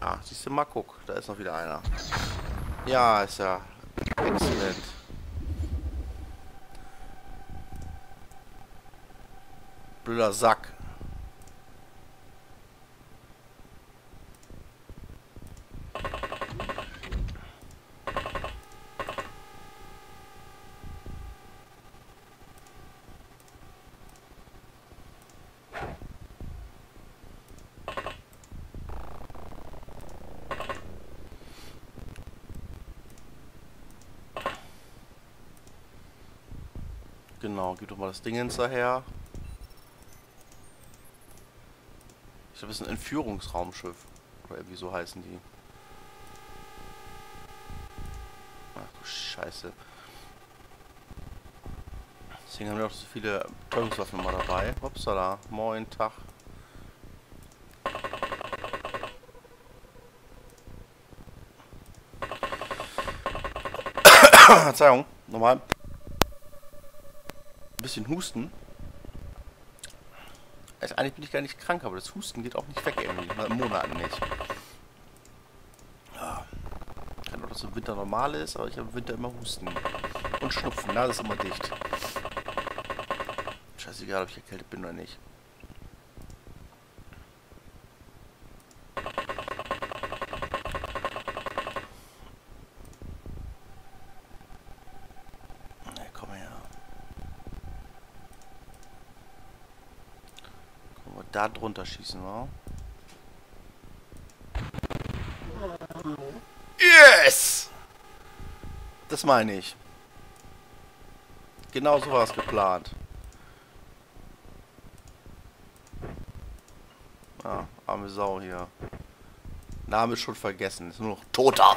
Ah, siehst du mal, guck, da ist noch wieder einer. Ja, ist ja exzellent. Blöder Sack. Genau, gib doch mal das Dingens daher. Ich glaube, es ist ein Entführungsraumschiff. Oder irgendwie so heißen die. Ach du Scheiße. Deswegen haben wir auch so viele Betäubungswaffen mal dabei. Hopsala, moin, Tag. Verzeihung, nochmal. Bisschen husten. Also eigentlich bin ich gar nicht krank, aber das Husten geht auch nicht weg irgendwie. Nach Monaten nicht. Ja. Kann auch, dass im Winter normal ist, aber ich habe im Winter immer Husten. Und Schnupfen, na, das ist immer dicht. Scheißegal, ob ich erkältet bin oder nicht. Da drunter schießen wir. Yes! Das meine ich. Genau so war es geplant. Ah, arme Sau hier. Name schon vergessen. Ist nur noch Toter.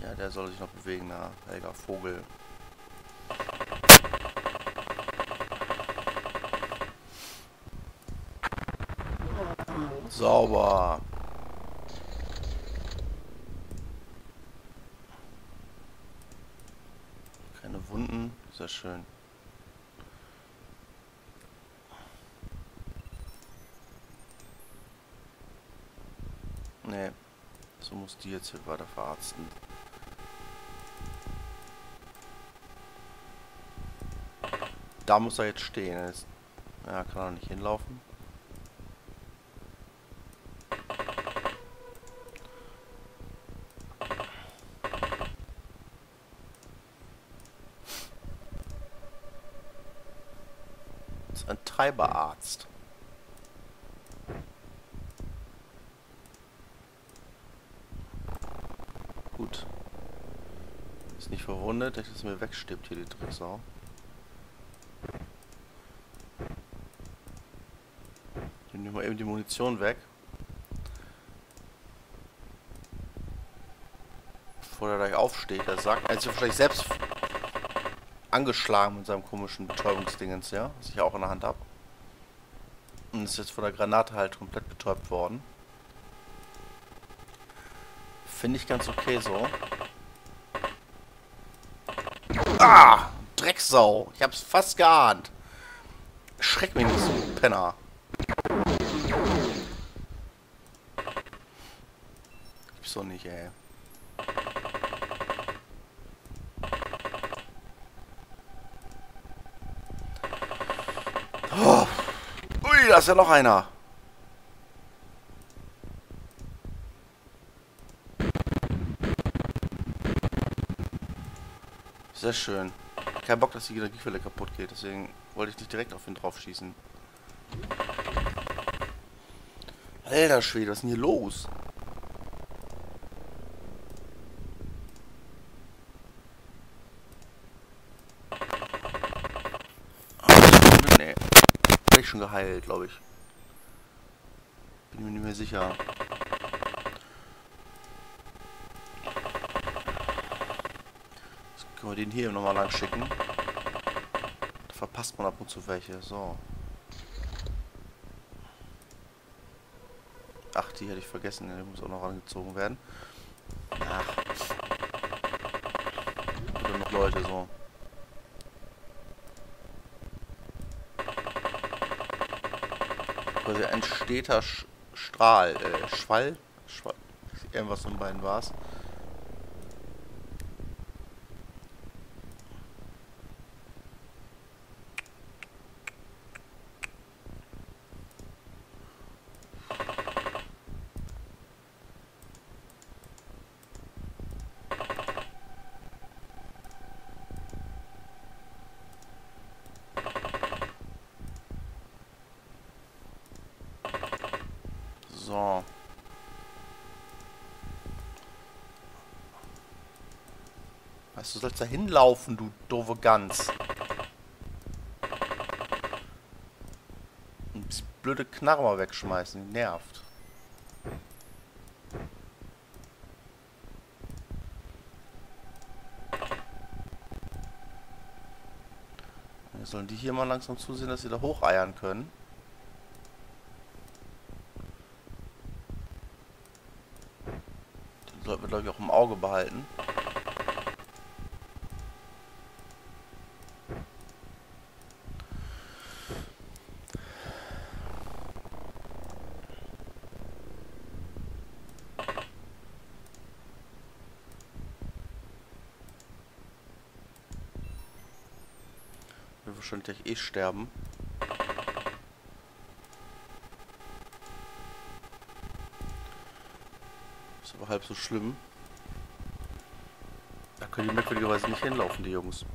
Ja, der soll sich noch bewegen, na, Helger Vogel. Sauber. Keine Wunden, sehr schön. Nee, so muss die jetzt hier weiter verarzten. Da muss er jetzt stehen. Ja, kann er nicht hinlaufen. Das ist ein Treiberarzt. Gut. Ist nicht verwundet, dass mir wegstirbt hier die Drecksau. Ich nehme mal eben die Munition weg. Bevor er gleich aufsteht, der Sack. Er ist ja vielleicht selbst angeschlagen mit seinem komischen Betäubungsdingens, ja? Was ich ja auch in der Hand habe. Und ist jetzt von der Granate halt komplett betäubt worden. Finde ich ganz okay so. Ah! Drecksau! Ich hab's fast geahnt! Schreck mich nicht so, Penner! Gibt's doch nicht, ey. Oh. Ui, da ist ja noch einer! Sehr schön. Kein Bock, dass die Energiequelle kaputt geht, deswegen wollte ich nicht direkt auf ihn drauf schießen. Alter Schwede, was ist denn hier los? Ach, nee. Bin ich schon geheilt, glaube ich. Bin mir nicht mehr sicher. Können wir den hier nochmal lang schicken? Da verpasst man ab und zu welche. So. Ach, die hätte ich vergessen, der muss auch noch rangezogen werden. Ach. Oder noch Leute so. Quasi ein steter Strahl, Schwall. Irgendwas von beiden war's. So. Weißt du, sollst da hinlaufen, du doofe Gans. Und das blöde Knarre mal wegschmeißen, die nervt. Jetzt sollen die hier mal langsam zusehen, dass sie da hocheiern können. Sollten wir, glaube ich, auch im Auge behalten. Ich will wahrscheinlich eh sterben. Aber halb so schlimm. Da können die merkwürdigerweise nicht hinlaufen, die Jungs.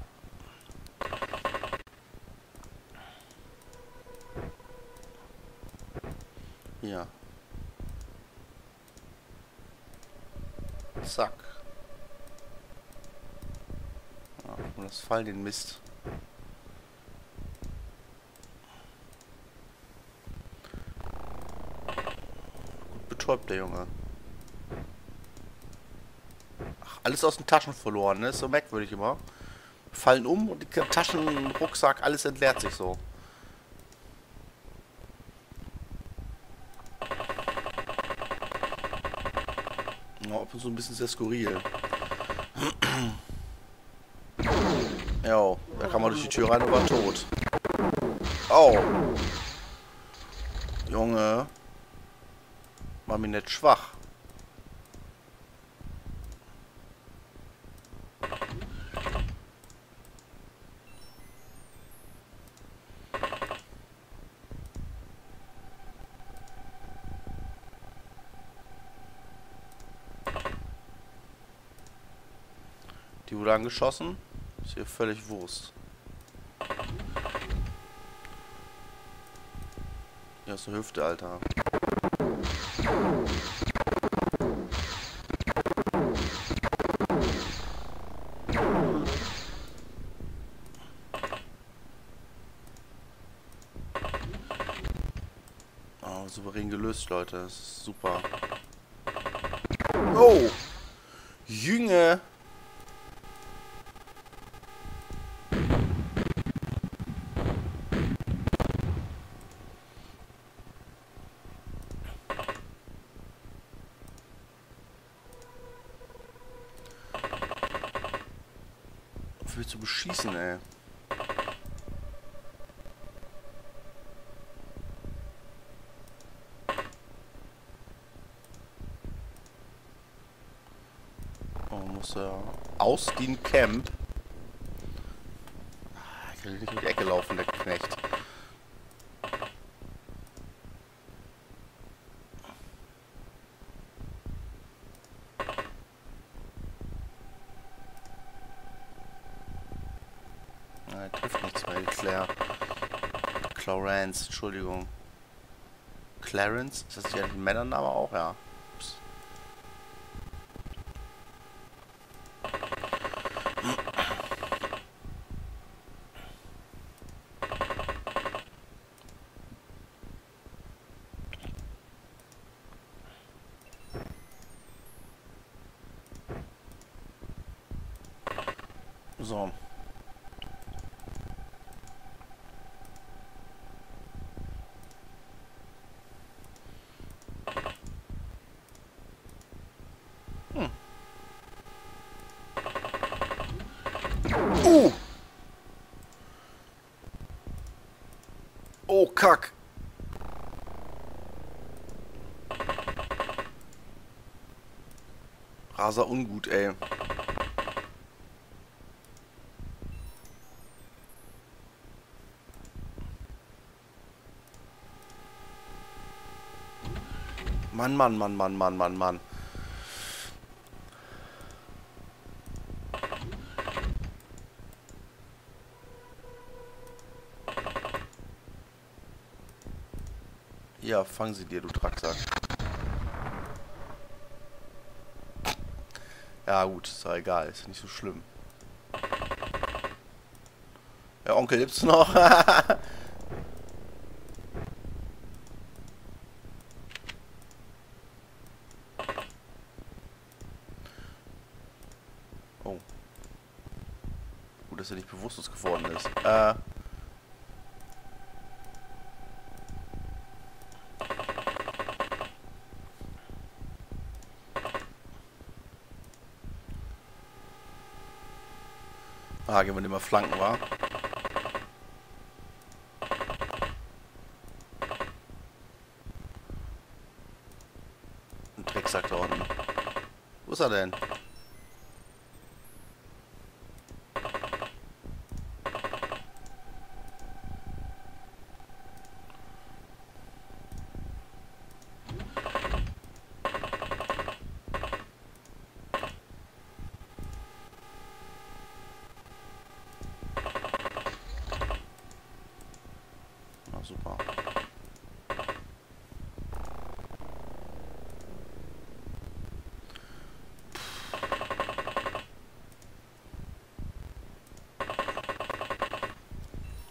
Ja. Zack. Ja, und das fallen den Mist. Gut betäubt, der Junge. Alles aus den Taschen verloren, ne? Ist so merkwürdig immer. Fallen um und die Taschen, Rucksack, alles entleert sich so. Ja, ob so ein bisschen sehr skurril. Jo, da kann man durch die Tür rein und war tot. Oh. Junge. Mach mich nicht schwach. Die wurde angeschossen. Ist hier völlig Wurst. Ja, ist eine Hüfte, Alter. Oh, souverän gelöst, Leute. Das ist super. Oh! Jünger! Zu beschießen, ey. Oh, muss er aus dem Camp. Ich will nicht in die Ecke laufen, der Knecht. Nein, trifft nichts mehr, Clarence, Entschuldigung. Clarence? Ist das hier ein Männername auch? Ja. Ups. So. Oh, Kack. Raser ungut, ey. Mann, Mann, Mann, Mann, Mann, Mann, Mann. Ja, fang sie dir, du Drecksack. Ja gut, ist ja egal, ist nicht so schlimm. Ja, Onkel, gibt's noch? Oh. Gut, dass er nicht bewusstlos geworden ist. Ah, gehen wir nicht mehr flanken, wa? Ein Drecksack da unten. Wo ist er denn? Super.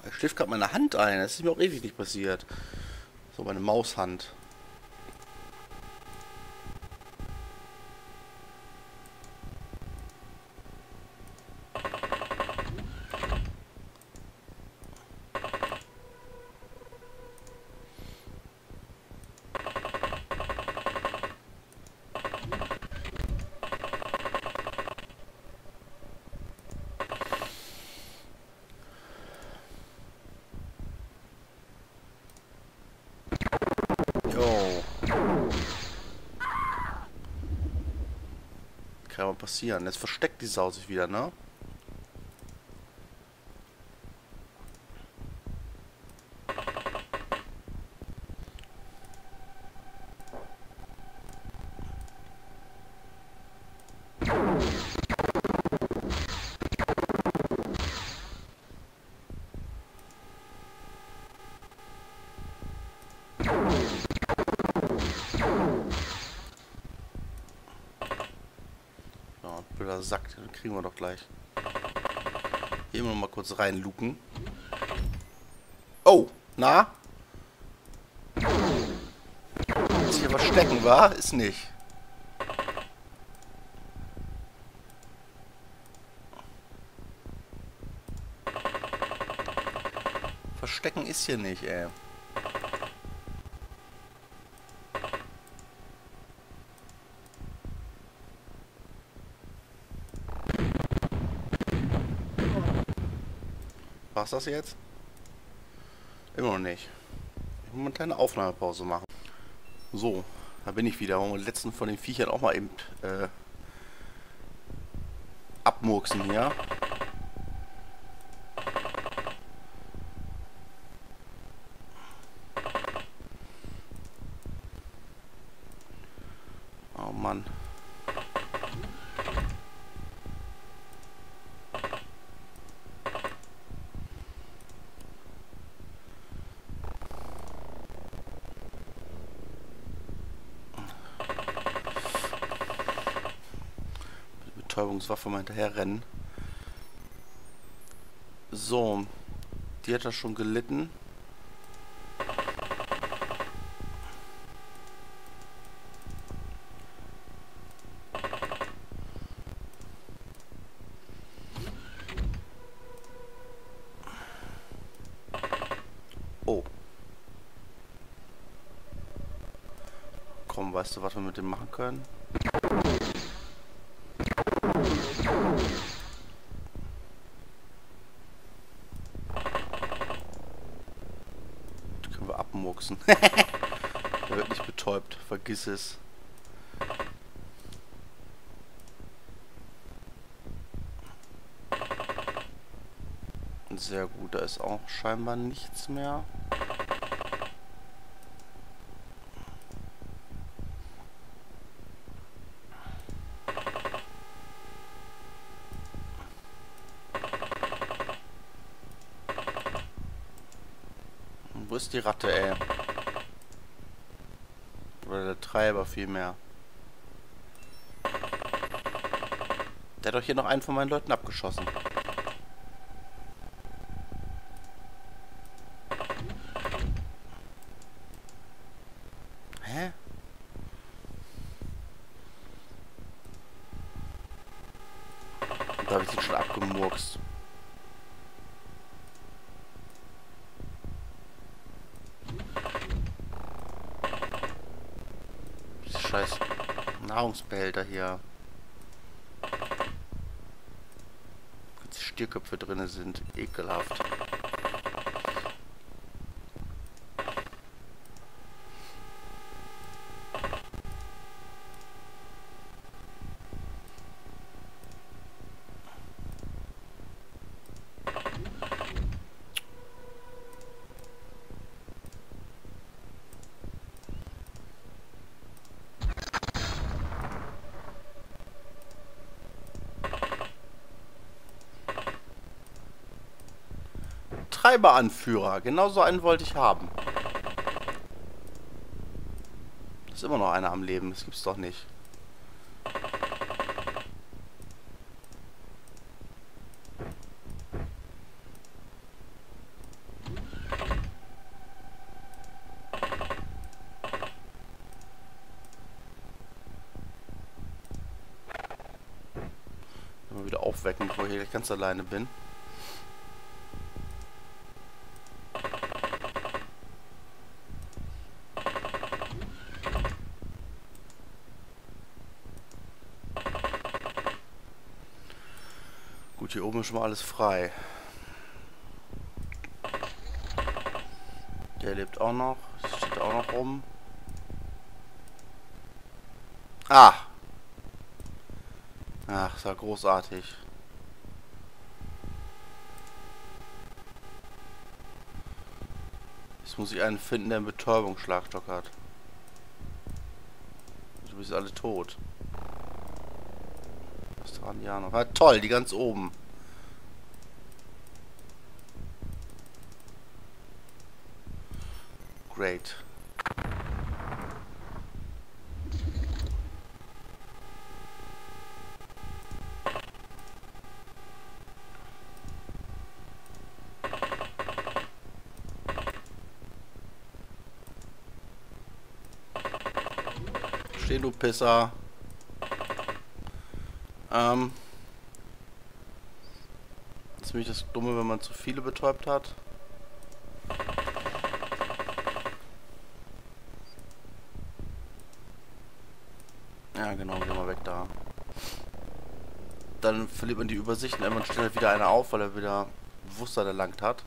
Ich schliff gerade meine Hand ein. Das ist mir auch ewig nicht passiert. So, meine Maushand. Kann aber passieren. Jetzt versteckt die Sau sich wieder, ne? Blöder Sack, den kriegen wir doch gleich. Hier immer noch mal kurz reinluken. Oh, na? Ist hier verstecken, wa? Ist nicht. Verstecken ist hier nicht, ey. War's das jetzt? Immer noch nicht. Ich muss mal eine kleine Aufnahmepause machen. So, da bin ich wieder. Wollen wir den letzten von den Viechern auch mal eben abmurksen hier. Oh Mann. Betäubungswaffe mal hinterher rennen. So, die hat das schon gelitten. Oh. Komm, weißt du, was wir mit dem machen können? abmurksen. Er wird nicht betäubt, vergiss es. Sehr gut, da ist auch scheinbar nichts mehr. Wo ist die Ratte, ey? Oder der Treiber vielmehr. Der hat doch hier noch einen von meinen Leuten abgeschossen. Hä? Da habe ich den schon abgemurkst. Scheiß Nahrungsbehälter hier. Jetzt Stierköpfe drin sind. Ekelhaft. Cyberanführer, genau so einen wollte ich haben. Da ist immer noch einer am Leben, das gibt's doch nicht. Mal wieder aufwecken, bevor ich hier ganz alleine bin. Hier oben ist schon mal alles frei. Der lebt auch noch. Steht auch noch rum. Ah! Ach, ist ja großartig. Jetzt muss ich einen finden, der einen Betäubungsschlagstock hat. Du bist alle tot. Was dran, ja noch. Ah, toll, die ganz oben. Great. Steh, du Pisser. Das ist nämlich das Dumme, wenn man zu viele betäubt hat. Ja, genau, geh mal weg da. Dann verliert man die Übersicht und irgendwann steht halt wieder einer auf, weil er wieder Bewusstsein erlangt hat.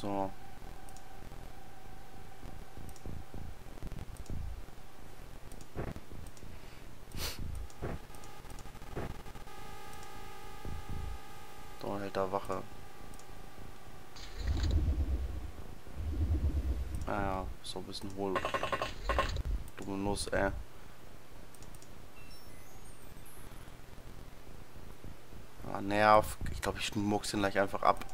So. Wache. Naja, ah, so ein bisschen hohl. Dumme Nuss, ey. Ah, nerv. Ich glaube, ich mucks den gleich einfach ab.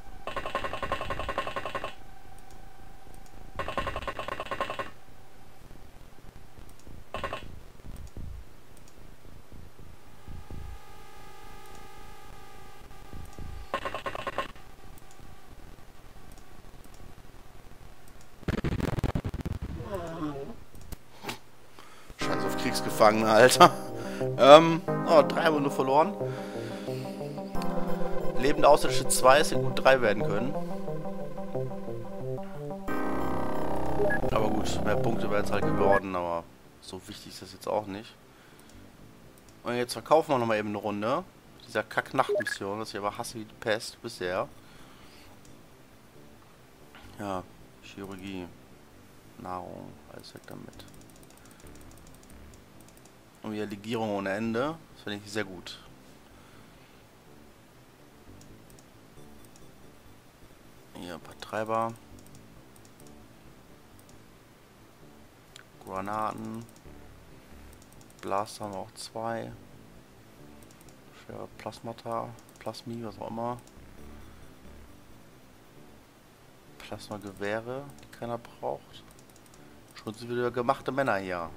Kriegsgefangene, Alter. Oh, 3 haben wir nur verloren. Lebende Außerirdische 2, es hätten gut 3 werden können. Aber gut, mehr Punkte wären es halt geworden, aber so wichtig ist das jetzt auch nicht. Und jetzt verkaufen wir nochmal eben eine Runde. Dieser Kack-Nacht-Mission, das ich aber hasse wie die Pest bisher. Ja, Chirurgie, Nahrung, alles weg damit. Und wieder Legierung ohne Ende. Das finde ich sehr gut. Hier ein paar Treiber. Granaten. Blaster haben wir auch zwei. Schwere Plasmata. Plasmi, was auch immer. Plasmagewehre, die keiner braucht. Schon sind wieder gemachte Männer hier.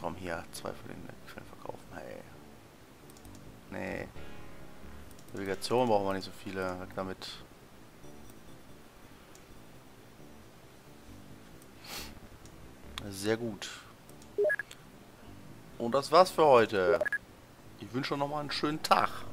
Komm hier, zwei für den Quellen verkaufen. Hey. Nee. Navigation brauchen wir nicht so viele. Weg damit. Sehr gut. Und das war's für heute. Ich wünsche euch nochmal einen schönen Tag.